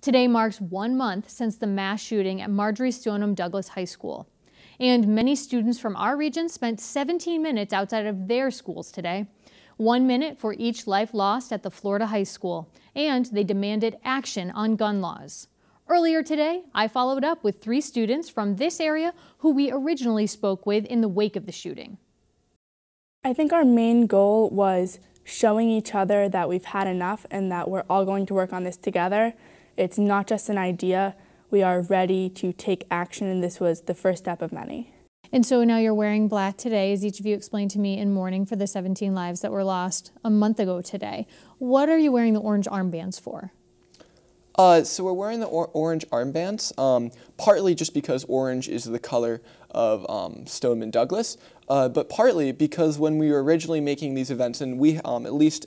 Today marks 1 month since the mass shooting at Marjory Stoneman Douglas High School. And many students from our region spent 17 minutes outside of their schools today. 1 minute for each life lost at the Florida high school. And they demanded action on gun laws. Earlier today, I followed up with 3 students from this area who we originally spoke with in the wake of the shooting. I think our main goal was showing each other that we've had enough and that we're all going to work on this together. It's not just an idea. We are ready to take action, and this was the first step of many. And so now you're wearing black today, as each of you explained to me, in mourning for the 17 lives that were lost a month ago today. What are you wearing the orange armbands for? So we're wearing the orange armbands, partly just because orange is the color of Stoneman Douglas, but partly because when we were originally making these events, and we at least,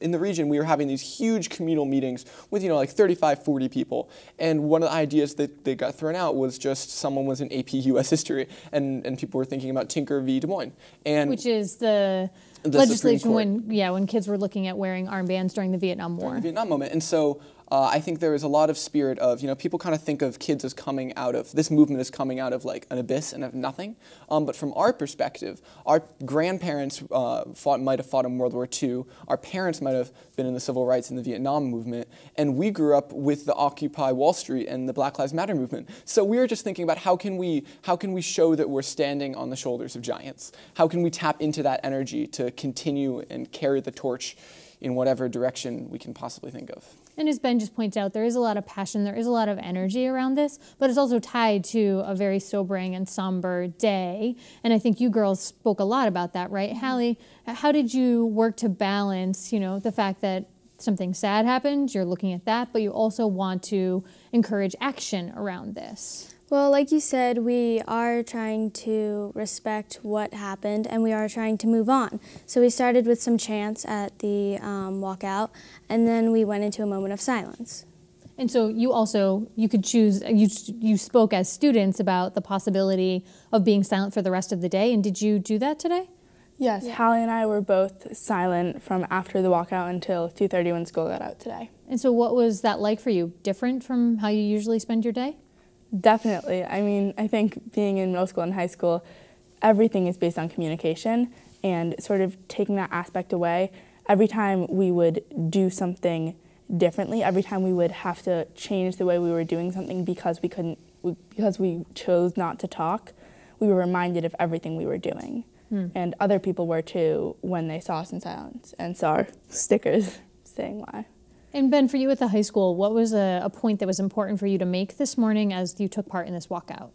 in the region, we were having these huge communal meetings with, like 35, 40 people. And one of the ideas that got thrown out was just someone was in AP U.S. history, and people were thinking about Tinker v. Des Moines. Which is the legislation when kids were looking at wearing armbands during the Vietnam War. During the Vietnam moment. And so I think there is a lot of spirit of, people kind of think of kids as coming out of, this movement is coming out of like an abyss and of nothing. But from our perspective, our grandparents might have fought in World War II. Our parents might have been in the civil rights and the Vietnam movement. And we grew up with the Occupy Wall Street and the Black Lives Matter movement. So we were just thinking about how can we show that we're standing on the shoulders of giants? How can we tap into that energy to continue and carry the torch in whatever direction we can possibly think of? And as Ben just pointed out, there is a lot of passion, there is a lot of energy around this, but it's also tied to a very sobering and somber day. And I think you girls spoke a lot about that, right? Hallie, how did you work to balance, the fact that something sad happened, you're looking at that, but you also want to encourage action around this? Well, like you said, we are trying to respect what happened, and we are trying to move on. So we started with some chants at the walkout, and then we went into a moment of silence. And so you could choose, you spoke as students about the possibility of being silent for the rest of the day, and did you do that today? Yes, yeah. Hallie and I were both silent from after the walkout until 2:30 when school got out today. And so what was that like for you? Different from how you usually spend your day? Definitely. I mean, I think being in middle school and high school, everything is based on communication, and sort of taking that aspect away, every time we would do something differently, every time we would have to change the way we were doing something because we chose not to talk, we were reminded of everything we were doing. And other people were too when they saw us in silence and saw our stickers saying why. And Ben, for you at the high school, what was a point that was important for you to make this morning as you took part in this walkout?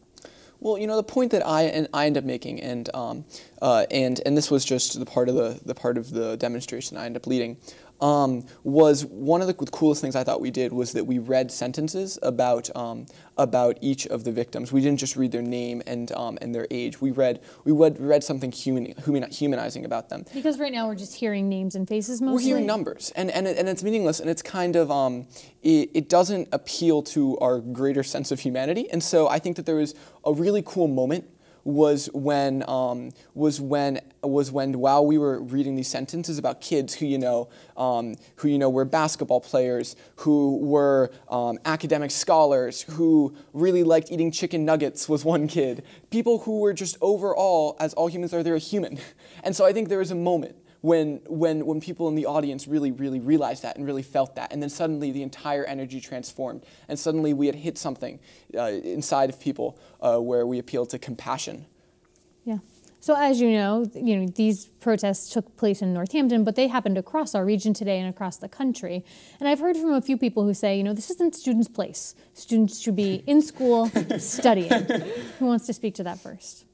Well, the point that I ended up making, and this was just the part of the demonstration I ended up leading, was one of the coolest things I thought we did was that we read sentences about each of the victims. We didn't just read their name and their age. We read something humanizing about them. Because right now we're just hearing names and faces mostly. We're hearing numbers, and it's meaningless, and it's kind of it doesn't appeal to our greater sense of humanity. And so I think that there was a really cool moment. Was when while we were reading these sentences about kids who were basketball players, who were academic scholars, who really liked eating chicken nuggets was one kid. People who were just overall, as all humans are, they're a human. And so I think there was a moment when people in the audience really realized that and really felt that, and then suddenly the entire energy transformed, and suddenly we had hit something inside of people where we appealed to compassion. Yeah. So as you know, these protests took place in Northampton, but they happened across our region today and across the country. And I've heard from a few people who say, this isn't students' place. Students should be in school studying. Who wants to speak to that first?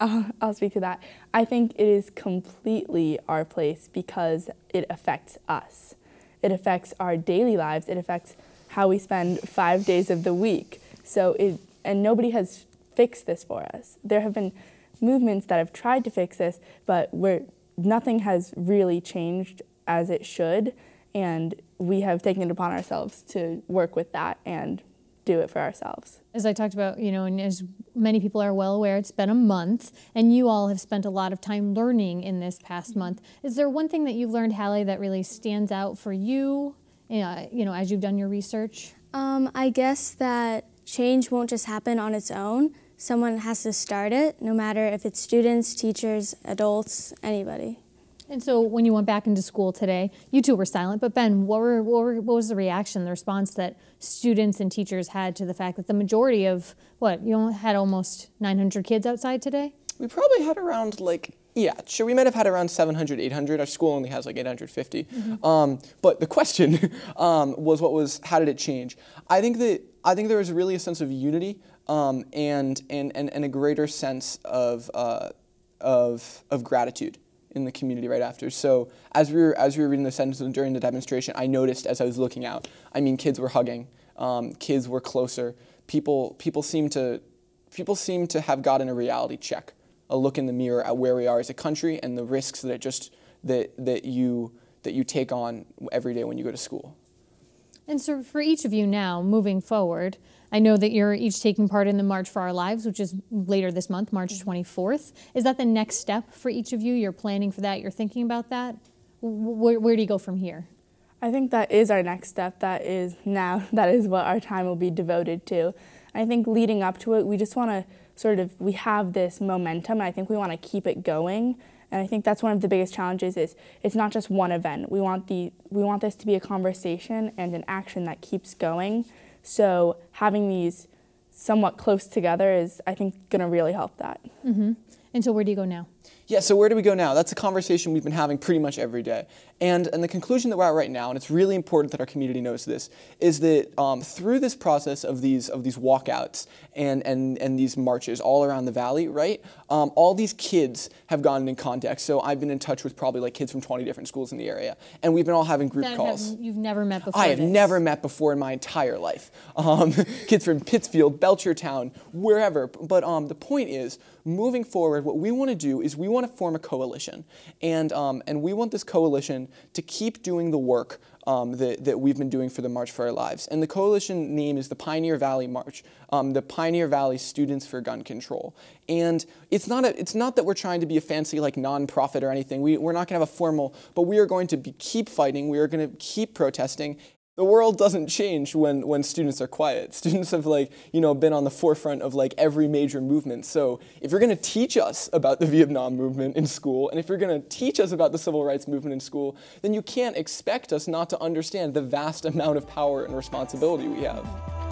I'll speak to that. I think it is completely our place because it affects us. It affects our daily lives. It affects how we spend 5 days of the week. And nobody has fixed this for us. There have been movements that have tried to fix this, but nothing has really changed as it should, and we have taken it upon ourselves to work with that and do it for ourselves. As I talked about, and as many people are well aware, it's been a month, and you all have spent a lot of time learning in this past month. Is there one thing that you've learned, Hallie, that really stands out for you you know, as you've done your research? I guess that change won't just happen on its own. Someone has to start it, no matter if it's students, teachers, adults, anybody. And so when you went back into school today, you two were silent, but Ben, what was the reaction, the response that students and teachers had to the fact that the majority of, what, you had almost 900 kids outside today? We probably had around like, yeah, sure, we might have had around 700, 800. Our school only has like 850. Mm-hmm. But the question was how did it change? I think there was really a sense of unity and a greater sense of gratitude in the community right after. So as we were reading the sentences during the demonstration, I noticed as I was looking out, I mean, kids were hugging, kids were closer. People seem to have gotten a reality check, a look in the mirror at where we are as a country and the risks that you take on every day when you go to school. And so for each of you now, moving forward, I know that you're each taking part in the March for Our Lives, which is later this month, March 24th. Is that the next step for each of you? You're planning for that, you're thinking about that? Where do you go from here? I think that is our next step. That is now, that is what our time will be devoted to. I think leading up to it, we just want to sort of, we have this momentum, and I think we want to keep it going. And I think that's one of the biggest challenges is it's not just one event. We want this to be a conversation and an action that keeps going. So having these somewhat close together is, I think, going to really help that. Mm-hmm. And so where do you go now? Yeah, so where do we go now? That's a conversation we've been having pretty much every day. And the conclusion that we're at right now, and it's really important that our community knows this, is that through this process of these walkouts and these marches all around the valley, right, all these kids have gotten in contact. So I've been in touch with probably like kids from 20 different schools in the area. And we've been all having group calls. You've never met before? I have never met before in my entire life. Kids from Pittsfield, Belchertown, wherever. But the point is, moving forward, what we want to do is we want to form a coalition. And we want this coalition to keep doing the work that we've been doing for the March for Our Lives. And the coalition name is the Pioneer Valley March, the Pioneer Valley Students for Gun Control. And it's not that we're trying to be a fancy like nonprofit or anything. We're not going to have a formal, but we are going to keep fighting. We are going to keep protesting. The world doesn't change when students are quiet. Students have been on the forefront of like every major movement. So if you're going to teach us about the Vietnam movement in school, and if you're going to teach us about the civil rights movement in school, then you can't expect us not to understand the vast amount of power and responsibility we have.